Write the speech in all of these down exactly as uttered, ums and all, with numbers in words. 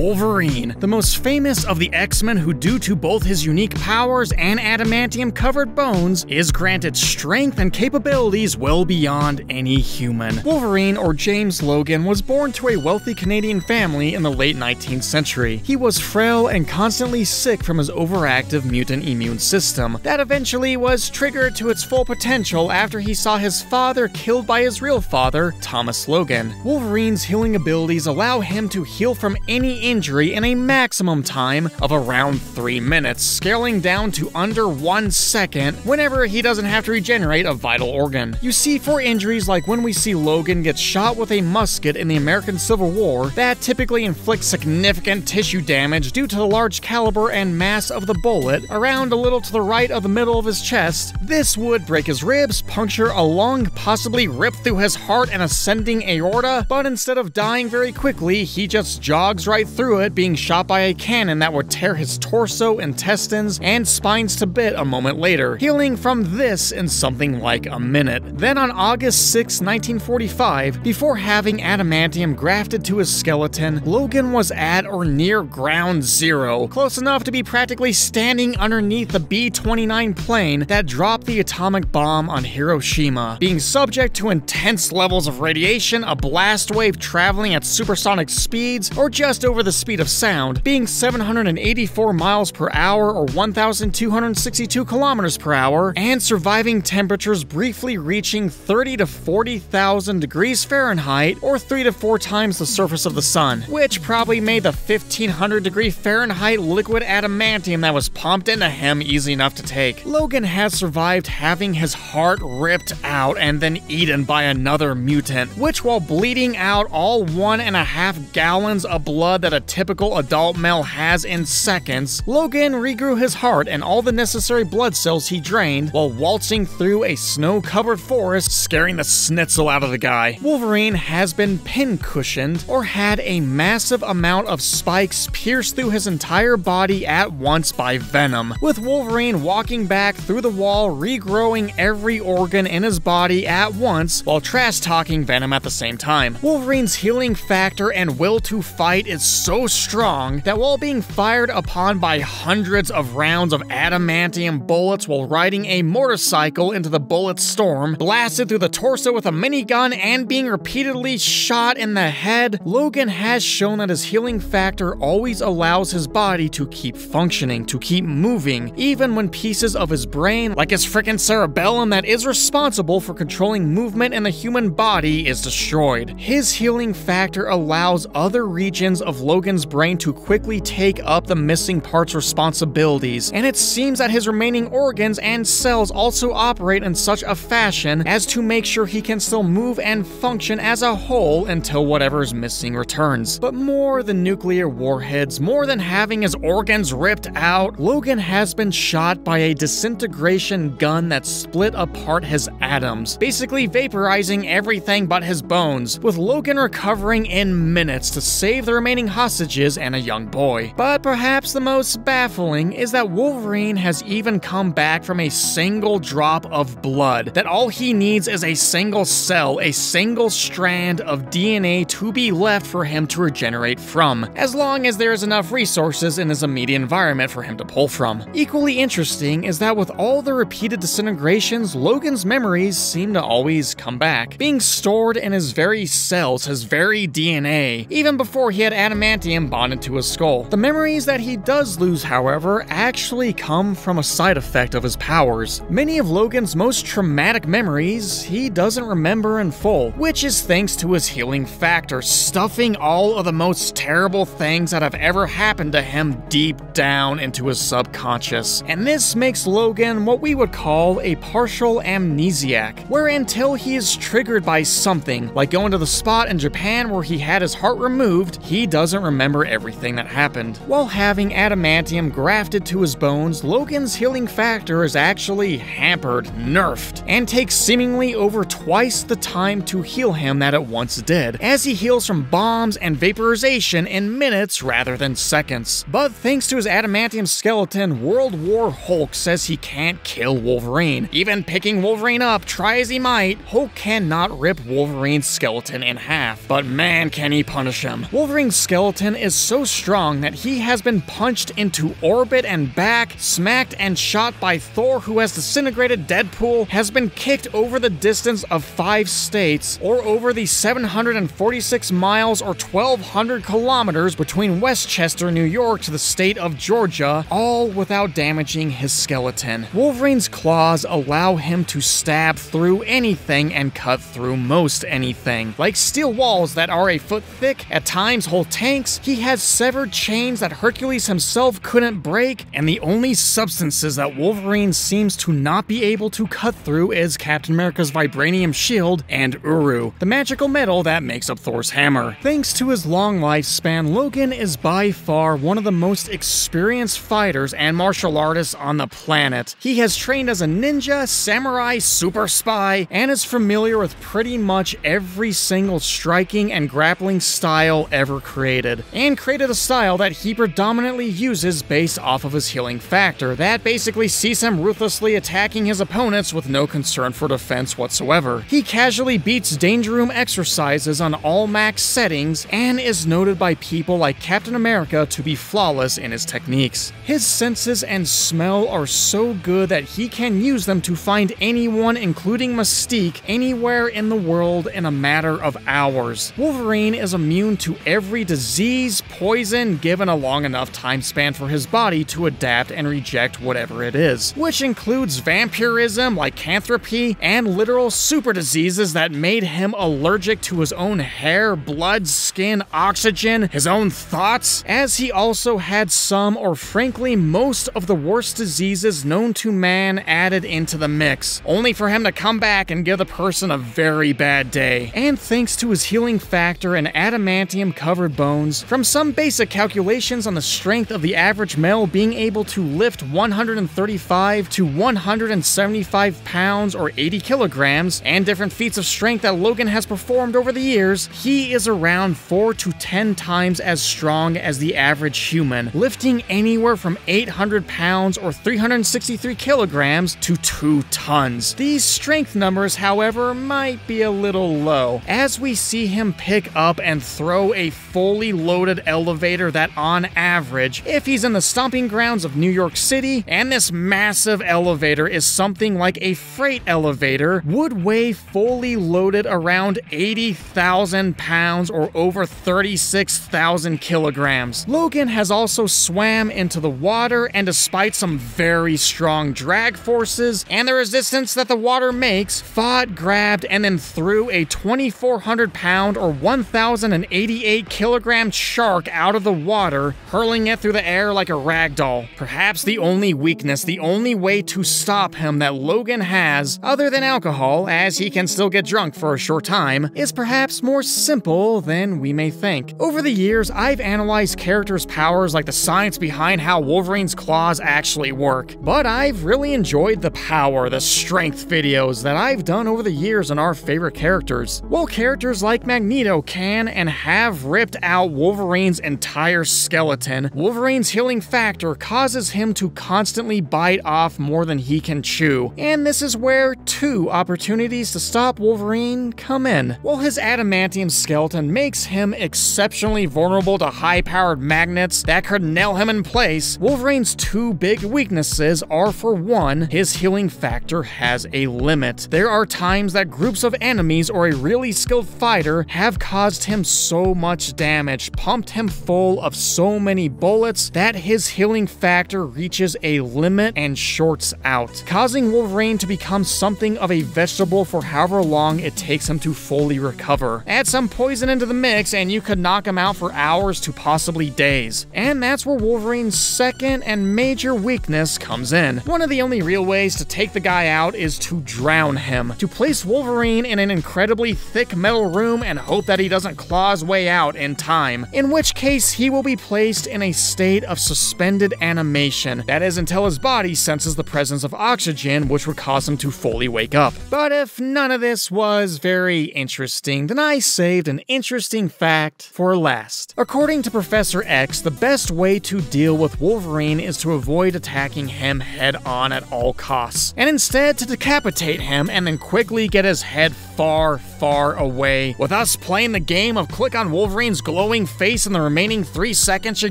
Wolverine, the most famous of the X-Men, who due to both his unique powers and adamantium-covered bones, is granted strength and capabilities well beyond any human. Wolverine, or James Logan, was born to a wealthy Canadian family in the late nineteenth century. He was frail and constantly sick from his overactive mutant immune system that eventually was triggered to its full potential after he saw his father killed by his real father, Thomas Logan. Wolverine's healing abilities allow him to heal from any injury in a maximum time of around three minutes, scaling down to under one second whenever he doesn't have to regenerate a vital organ. You see, for injuries like when we see Logan get shot with a musket in the American Civil War, that typically inflicts significant tissue damage due to the large caliber and mass of the bullet, around a little to the right of the middle of his chest. This would break his ribs, puncture a lung, possibly rip through his heart and ascending aorta, but instead of dying very quickly, he just jogs right through it, being shot by a cannon that would tear his torso, intestines, and spines to bit a moment later, healing from this in something like a minute. Then on August sixth, nineteen forty-five, before having adamantium grafted to his skeleton, Logan was at or near ground zero, close enough to be practically standing underneath the B twenty-nine plane that dropped the atomic bomb on Hiroshima, being subject to intense levels of radiation, a blast wave traveling at supersonic speeds or just over the speed of sound, being seven hundred eighty-four miles per hour or one thousand two hundred sixty-two kilometers per hour, and surviving temperatures briefly reaching thirty to forty thousand degrees Fahrenheit or three to four times the surface of the sun, which probably made the fifteen hundred degree Fahrenheit liquid adamantium that was pumped into him easy enough to take. Logan has survived having his heart ripped out and then eaten by another mutant, which, while bleeding out all one and a half gallons of blood that a typical adult male has in seconds, Logan regrew his heart and all the necessary blood cells he drained while waltzing through a snow-covered forest, scaring the schnitzel out of the guy. Wolverine has been pincushioned, or had a massive amount of spikes pierced through his entire body at once by Venom, with Wolverine walking back through the wall, regrowing every organ in his body at once while trash-talking Venom at the same time. Wolverine's healing factor and will to fight is so strong that while being fired upon by hundreds of rounds of adamantium bullets while riding a motorcycle into the bullet storm, blasted through the torso with a minigun, and being repeatedly shot in the head, Logan has shown that his healing factor always allows his body to keep functioning, to keep moving, even when pieces of his brain, like his frickin' cerebellum that is responsible for controlling movement in the human body, is destroyed. His healing factor allows other regions of Logan's brain to quickly take up the missing parts responsibilities, and it seems that his remaining organs and cells also operate in such a fashion as to make sure he can still move and function as a whole until whatever is missing returns. But more than nuclear warheads, more than having his organs ripped out, Logan has been shot by a disintegration gun that split apart his atoms, basically vaporizing everything but his bones, with Logan recovering in minutes to save the remaining hostages and a young boy. But perhaps the most baffling is that Wolverine has even come back from a single drop of blood, that all he needs is a single cell, a single strand of D N A to be left for him to regenerate from, as long as there is enough resources in his immediate environment for him to pull from. Equally interesting is that with all the repeated disintegrations, Logan's memories seem to always come back, being stored in his very cells, his very D N A, even before he had adamantium bonded to his skull. The memories that he does lose, however, actually come from a side effect of his powers. Many of Logan's most traumatic memories he doesn't remember in full, which is thanks to his healing factor stuffing all of the most terrible things that have ever happened to him deep down into his subconscious. And this makes Logan what we would call a partial amnesiac, where until he is triggered by something, like going to the spot in Japan where he had his heart removed, he doesn't remember everything that happened. While having adamantium grafted to his bones, Logan's healing factor is actually hampered, nerfed, and takes seemingly over twice the time to heal him that it once did, as he heals from bombs and vaporization in minutes rather than seconds. But thanks to his adamantium skeleton, World War Hulk says he can't kill Wolverine. Even picking Wolverine up, try as he might, Hulk cannot rip Wolverine's skeleton in half. But man, can he punish him. Wolverine's skeleton Hamilton is so strong that he has been punched into orbit and back, smacked and shot by Thor, who has disintegrated Deadpool, has been kicked over the distance of five states, or over the seven hundred forty-six miles or twelve hundred kilometers between Westchester, New York to the state of Georgia, all without damaging his skeleton. Wolverine's claws allow him to stab through anything and cut through most anything. Like steel walls that are a foot thick, at times whole tanks, he has severed chains that Hercules himself couldn't break, and the only substances that Wolverine seems to not be able to cut through is Captain America's vibranium shield and Uru, the magical metal that makes up Thor's hammer. Thanks to his long lifespan, Logan is by far one of the most experienced fighters and martial artists on the planet. He has trained as a ninja, samurai, super spy, and is familiar with pretty much every single striking and grappling style ever created, and created a style that he predominantly uses based off of his healing factor that basically sees him ruthlessly attacking his opponents with no concern for defense whatsoever. He casually beats Danger Room exercises on all max settings and is noted by people like Captain America to be flawless in his techniques. His senses and smell are so good that he can use them to find anyone, including Mystique, anywhere in the world in a matter of hours. Wolverine is immune to every disease, poison, given a long enough time span for his body to adapt and reject whatever it is, which includes vampirism, lycanthropy, and literal super diseases that made him allergic to his own hair, blood, skin, oxygen, his own thoughts, as he also had some or frankly most of the worst diseases known to man added into the mix, only for him to come back and give the person a very bad day. And thanks to his healing factor and adamantium covered bones, from some basic calculations on the strength of the average male being able to lift one hundred thirty-five to one hundred seventy-five pounds or eighty kilograms, and different feats of strength that Logan has performed over the years, he is around four to ten times as strong as the average human, lifting anywhere from eight hundred pounds or three hundred sixty-three kilograms to two tons. These strength numbers, however, might be a little low, as we see him pick up and throw a fully loaded elevator that on average, if he's in the stomping grounds of New York City, and this massive elevator is something like a freight elevator, would weigh fully loaded around eighty thousand pounds or over thirty-six thousand kilograms. Logan has also swam into the water, and despite some very strong drag forces and the resistance that the water makes, fought, grabbed, and then threw a twenty-four hundred pound or one thousand eighty-eight kilogram shark out of the water, hurling it through the air like a ragdoll. Perhaps the only weakness, the only way to stop him that Logan has, other than alcohol, as he can still get drunk for a short time, is perhaps more simple than we may think. Over the years, I've analyzed characters' powers like the science behind how Wolverine's claws actually work, but I've really enjoyed the power, the strength videos that I've done over the years on our favorite characters. While characters like Magneto can and have ripped out Wolverine's entire skeleton, Wolverine's healing factor causes him to constantly bite off more than he can chew, and this is where two opportunities to stop Wolverine come in. While his adamantium skeleton makes him exceptionally vulnerable to high-powered magnets that could nail him in place, Wolverine's two big weaknesses are, for one, his healing factor has a limit. There are times that groups of enemies or a really skilled fighter have caused him so much damage, pumped him full of so many bullets, that his healing factor reaches a limit and shorts out, causing Wolverine to become something of a vegetable for however long it takes him to fully recover. Add some poison into the mix and you could knock him out for hours to possibly days. And that's where Wolverine's second and major weakness comes in. One of the only real ways to take the guy out is to drown him. To place Wolverine in an incredibly thick metal room and hope that he doesn't claw his way out in time, in which case he will be placed in a state of suspended animation, that is until his body senses the presence of oxygen, which would cause him to fully wake up. But if none of this was very interesting, then I saved an interesting fact for last. According to Professor X, the best way to deal with Wolverine is to avoid attacking him head-on at all costs, and instead to decapitate him and then quickly get his head far, far far away. With us playing the game of click on Wolverine's glowing face in the remaining three seconds you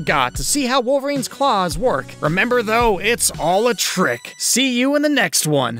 got to see how Wolverine's claws work. Remember though, it's all a trick. See you in the next one.